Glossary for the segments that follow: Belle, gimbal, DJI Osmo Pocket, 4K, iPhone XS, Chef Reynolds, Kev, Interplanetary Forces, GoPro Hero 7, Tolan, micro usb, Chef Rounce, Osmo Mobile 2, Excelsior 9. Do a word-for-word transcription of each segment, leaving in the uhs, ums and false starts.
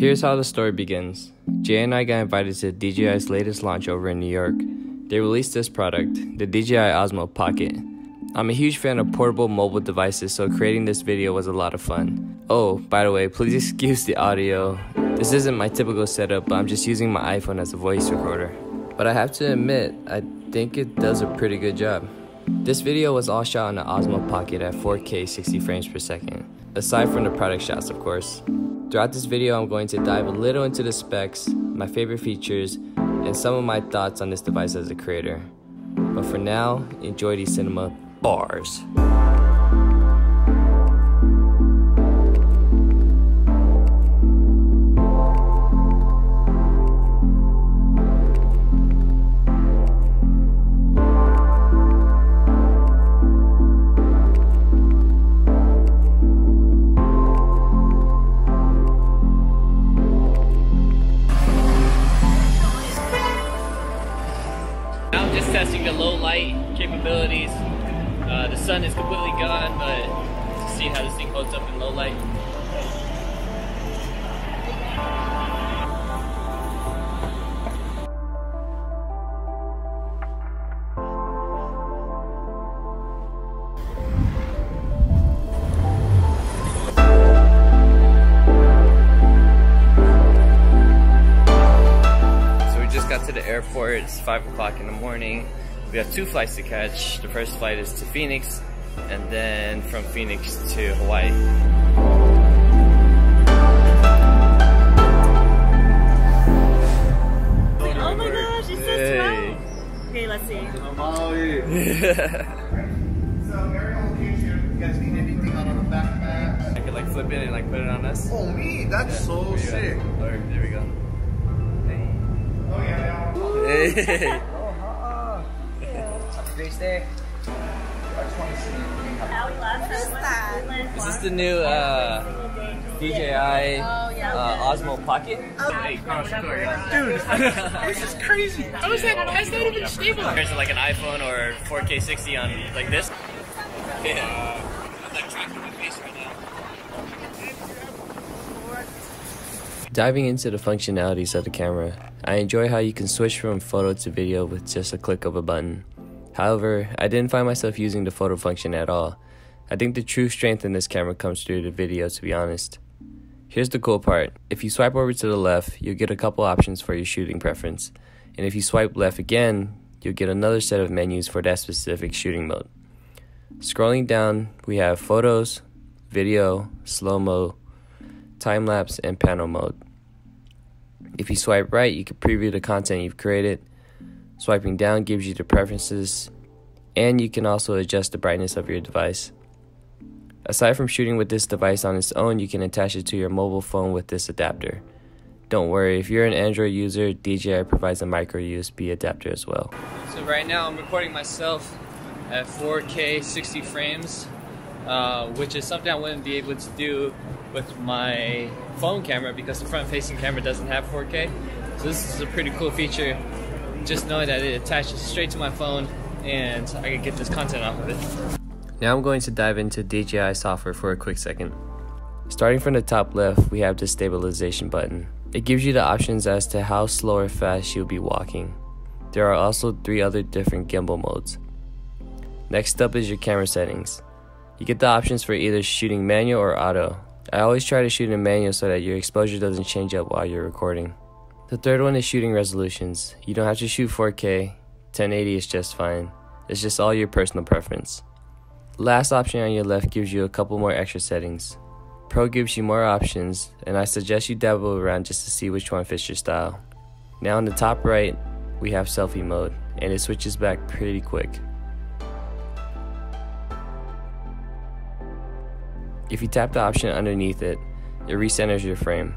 Here's how the story begins. Jay and I got invited to D J I's latest launch over in New York. They released this product, the D J I Osmo Pocket. I'm a huge fan of portable mobile devices, so creating this video was a lot of fun. Oh, by the way, please excuse the audio. This isn't my typical setup, but I'm just using my iPhone as a voice recorder. But I have to admit, I think it does a pretty good job. This video was all shot on the Osmo Pocket at four K sixty frames per second, aside from the product shots, of course. Throughout this video, I'm going to dive a little into the specs, my favorite features, and some of my thoughts on this device as a creator. But for now, enjoy these cinema bars. I'm just testing the low light capabilities. Uh, the sun is completely gone, but to see how this thing holds up in low light. To the airport. It's five o'clock in the morning. We have two flights to catch. The first flight is to Phoenix, and then from Phoenix to Hawaii. Wait, oh my gosh, it's so small. Okay, let's see. So, aerial location, you guys need anything out on the backpack? I could like flip it and like put it on us. Oh, me? That's yeah, so sick. There we go. Oh, yeah, yeah. Hey. Aloha. Happy Beach Day. I just want to see. What is that? This is the new uh, D J I uh, Osmo Pocket. Hey, dude, this is crazy. How is that? How's that even stable? Compared to like an iPhone or four K sixty on like this. Yeah. I'm like tracking my face right now. Diving into the functionalities of the camera, I enjoy how you can switch from photo to video with just a click of a button. However, I didn't find myself using the photo function at all. I think the true strength in this camera comes through the video, to be honest. Here's the cool part. If you swipe over to the left, you'll get a couple options for your shooting preference. And if you swipe left again, you'll get another set of menus for that specific shooting mode. Scrolling down, we have photos, video, slow-mo, time-lapse, and panel mode. If you swipe right, you can preview the content you've created. Swiping down gives you the preferences, and you can also adjust the brightness of your device. Aside from shooting with this device on its own, you can attach it to your mobile phone with this adapter. Don't worry, if you're an Android user, D J I provides a micro U S B adapter as well. So right now I'm recording myself at four K sixty frames, uh, which is something I wouldn't be able to do with my phone camera because the front-facing camera doesn't have four K. So this is a pretty cool feature, just knowing that it attaches straight to my phone and I can get this content off of it. Now I'm going to dive into D J I software for a quick second. Starting from the top left, we have the stabilization button. It gives you the options as to how slow or fast you'll be walking. There are also three other different gimbal modes. Next up is your camera settings. You get the options for either shooting manual or auto. I always try to shoot in manual so that your exposure doesn't change up while you're recording. The third one is shooting resolutions. You don't have to shoot four K, ten eighty is just fine. It's just all your personal preference. Last option on your left gives you a couple more extra settings. Pro gives you more options, and I suggest you dabble around just to see which one fits your style. Now on the top right, we have selfie mode, and it switches back pretty quick. If you tap the option underneath it, it recenters your frame.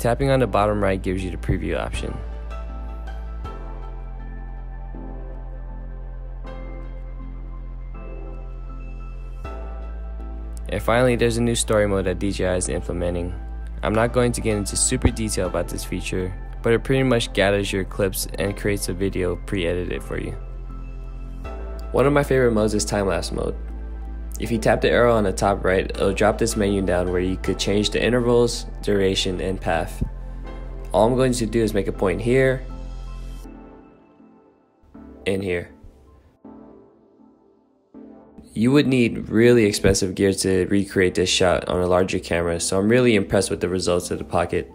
Tapping on the bottom right gives you the preview option. And finally, there's a new story mode that D J I is implementing. I'm not going to get into super detail about this feature, but it pretty much gathers your clips and creates a video pre-edited for you. One of my favorite modes is time-lapse mode. If you tap the arrow on the top right, it'll drop this menu down where you could change the intervals, duration, and path. All I'm going to do is make a point here and here. You would need really expensive gear to recreate this shot on a larger camera, so I'm really impressed with the results of the Pocket.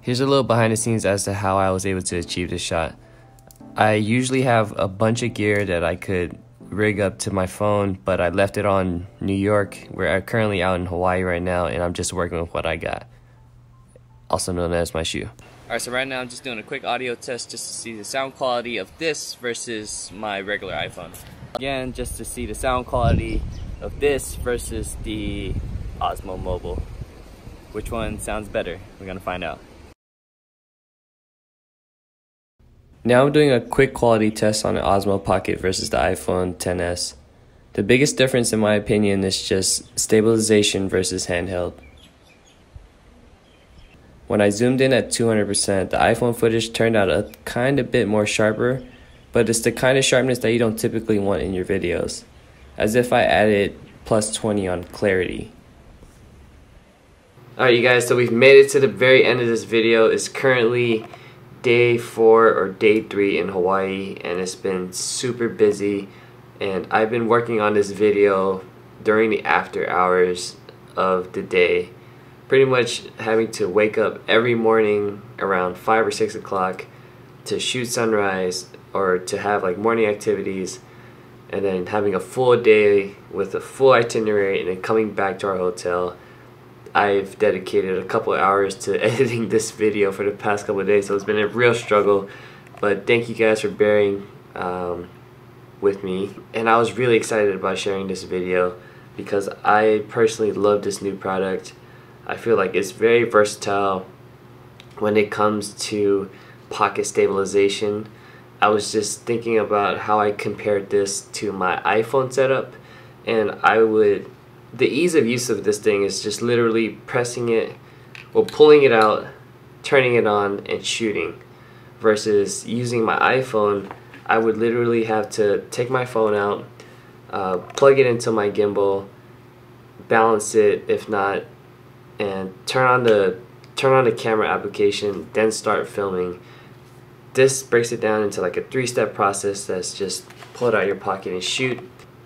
Here's a little behind the scenes as to how I was able to achieve this shot. I usually have a bunch of gear that I could rig up to my phone, but I left it on New York, where I'm currently out in Hawaii right now, and I'm just working with what I got, also known as my shoe. Alright, so right now I'm just doing a quick audio test just to see the sound quality of this versus my regular iPhone. Again, just to see the sound quality of this versus the Osmo Mobile. Which one sounds better? We're gonna find out. Now I'm doing a quick quality test on the Osmo Pocket versus the iPhone X S. The biggest difference in my opinion is just stabilization versus handheld. When I zoomed in at two hundred percent, the iPhone footage turned out a kind of bit more sharper, but it's the kind of sharpness that you don't typically want in your videos, as if I added plus twenty on clarity. Alright you guys, so we've made it to the very end of this video. It's currently day four or day three in Hawaii, and it's been super busy, and I've been working on this video during the after hours of the day, pretty much having to wake up every morning around five or six o'clock to shoot sunrise or to have like morning activities, and then having a full day with a full itinerary, and then coming back to our hotel. I've dedicated a couple of hours to editing this video for the past couple of days, so it's been a real struggle, but thank you guys for bearing um, with me. And I was really excited about sharing this video because I personally love this new product. I feel like it's very versatile when it comes to pocket stabilization. I was just thinking about how I compared this to my iPhone setup, and I would the ease of use of this thing is just literally pressing it or pulling it out, turning it on, and shooting, versus using my iPhone. I would literally have to take my phone out, uh, plug it into my gimbal, balance it if not, and turn on the turn on the camera application, then start filming. This breaks it down into like a three-step process that's just pull it out of your pocket and shoot.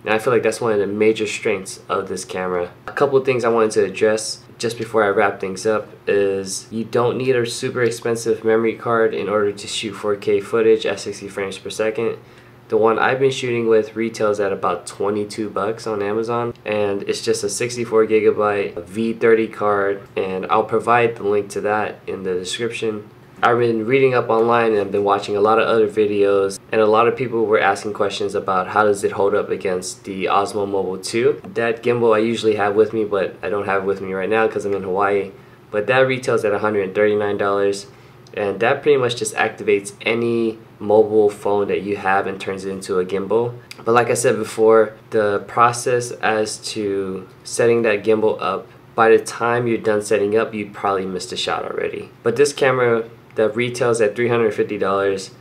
And I feel like that's one of the major strengths of this camera. A couple of things I wanted to address just before I wrap things up is you don't need a super expensive memory card in order to shoot four K footage at sixty frames per second. The one I've been shooting with retails at about twenty-two bucks on Amazon, and it's just a sixty-four gigabyte V thirty card, and I'll provide the link to that in the description. I've been reading up online, and I've been watching a lot of other videos, and a lot of people were asking questions about how does it hold up against the Osmo Mobile two. That gimbal I usually have with me, but I don't have it with me right now because I'm in Hawaii, but that retails at one hundred thirty-nine dollars, and that pretty much just activates any mobile phone that you have and turns it into a gimbal. But like I said before, the process as to setting that gimbal up, by the time you're done setting up, you'd probably missed a shot already. But this camera that retails at three hundred fifty dollars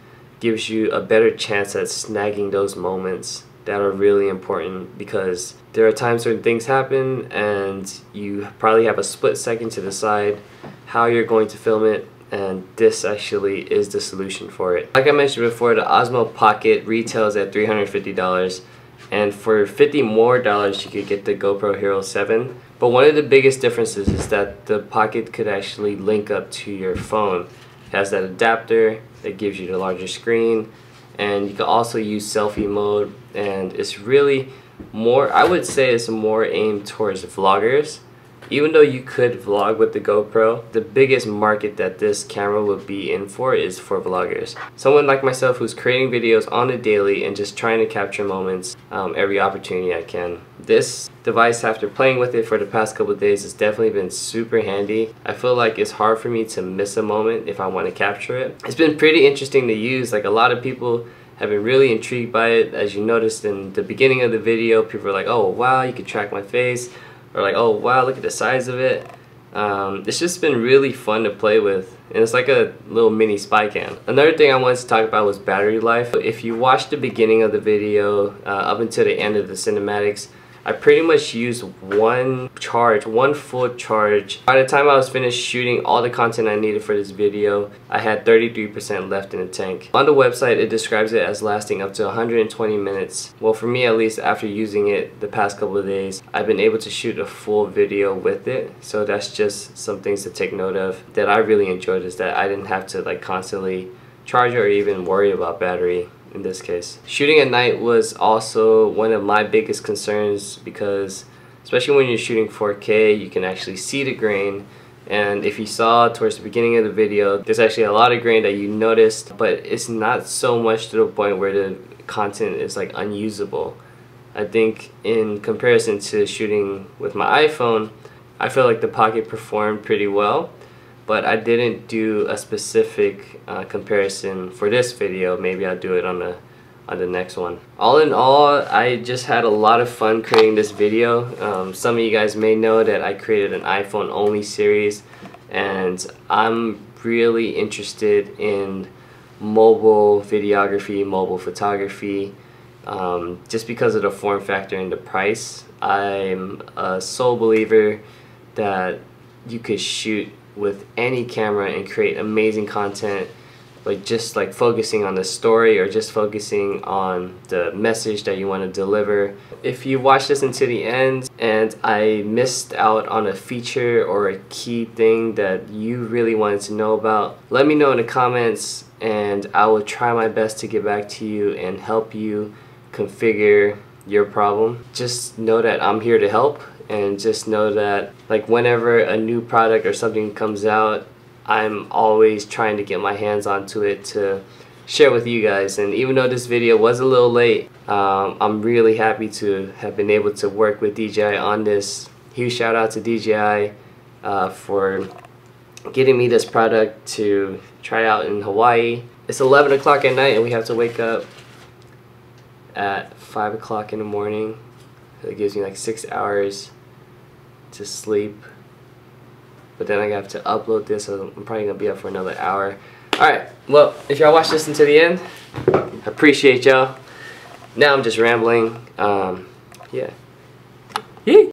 gives you a better chance at snagging those moments that are really important, because there are times when things happen and you probably have a split second to decide how you're going to film it, and this actually is the solution for it. Like I mentioned before, the Osmo Pocket retails at three hundred fifty dollars, and for fifty more dollars you could get the GoPro Hero seven. But one of the biggest differences is that the Pocket could actually link up to your phone. It has that adapter that gives you the larger screen, and you can also use selfie mode, and it's really more, I would say it's more aimed towards vloggers. Even though you could vlog with the GoPro, the biggest market that this camera would be in for is for vloggers. Someone like myself who's creating videos on the daily and just trying to capture moments um, every opportunity I can. This device, after playing with it for the past couple of days, has definitely been super handy. I feel like it's hard for me to miss a moment if I want to capture it. It's been pretty interesting to use. Like, a lot of people have been really intrigued by it. As you noticed in the beginning of the video, people are like, oh wow, you can track my face. Or like, oh wow, look at the size of it. Um, it's just been really fun to play with. and it's like a little mini spy cam. Another thing I wanted to talk about was battery life. If you watch the beginning of the video uh, up until the end of the cinematics, I pretty much used one charge, one full charge. By the time I was finished shooting all the content I needed for this video, I had thirty-three percent left in the tank. On the website, it describes it as lasting up to one hundred twenty minutes. Well, for me at least, after using it the past couple of days, I've been able to shoot a full video with it. So that's just some things to take note of that I really enjoyed, is that I didn't have to like constantly charge or even worry about battery. In this case, shooting at night was also one of my biggest concerns, because especially when you're shooting four K, you can actually see the grain, and if you saw towards the beginning of the video, there's actually a lot of grain that you noticed, but it's not so much to the point where the content is like unusable. I think in comparison to shooting with my iPhone, I feel like the Pocket performed pretty well. But I didn't do a specific uh, comparison for this video. Maybe I'll do it on the on the next one. All in all, I just had a lot of fun creating this video. Um, some of you guys may know that I created an iPhone only series, and I'm really interested in mobile videography, mobile photography, um, just because of the form factor and the price. I'm a sole believer that you could shoot with any camera and create amazing content, but just like focusing on the story or just focusing on the message that you want to deliver. If you watch this until the end and I missed out on a feature or a key thing that you really wanted to know about, let me know in the comments and I will try my best to get back to you and help you configure your problem. Just know that I'm here to help, and just know that like whenever a new product or something comes out, I'm always trying to get my hands onto it to share with you guys. And even though this video was a little late, um, I'm really happy to have been able to work with D J I on this. Huge shout out to D J I uh, for getting me this product to try out in Hawaii. It's eleven o'clock at night and we have to wake up at five o'clock in the morning. It gives me like six hours to sleep, but then I have to upload this, so I'm probably gonna be up for another hour. Alright, well, if y'all watch this until the end, I appreciate y'all. Now I'm just rambling. Um, yeah.